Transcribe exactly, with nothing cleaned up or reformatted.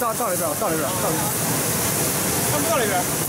到到里边，到里边，到里边。他们到里边。